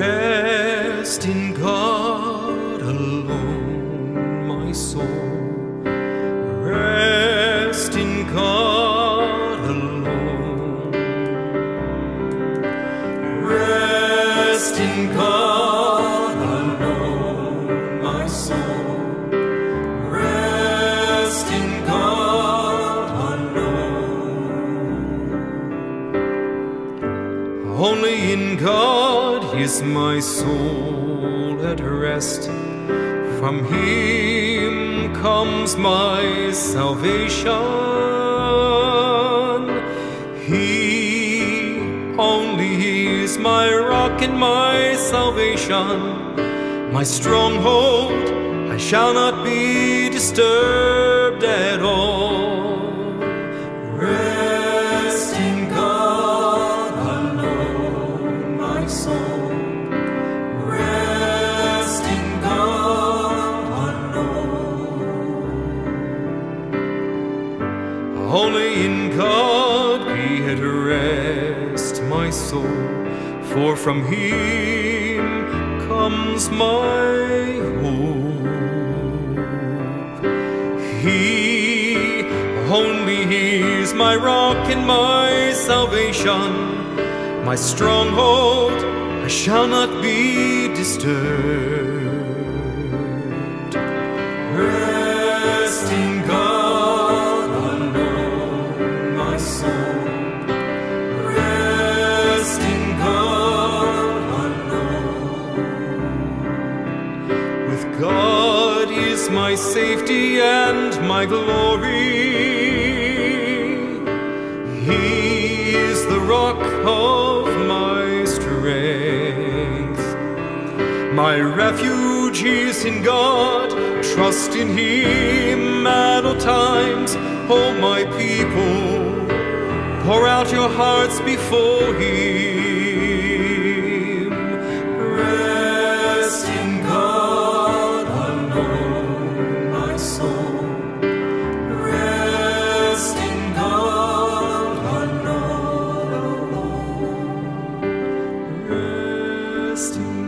rest in God alone, my soul. Rest in God alone. Rest in God alone, my soul. Rest in God alone. Only in God is my soul at rest. From Him comes my salvation. He only is my rock and my salvation, my stronghold. I shall not be disturbed at all. Rest in God alone, my soul. Only in God be at rest, my soul, for from Him comes my hope. He only is my rock and my salvation, my stronghold, I shall not be disturbed. Rest in God. God is my safety and my glory. He is the rock of my strength. My refuge is in God. Trust in Him at all times. Oh, my people, pour out your hearts before Him. Rest in God. Rest in God alone. Rest in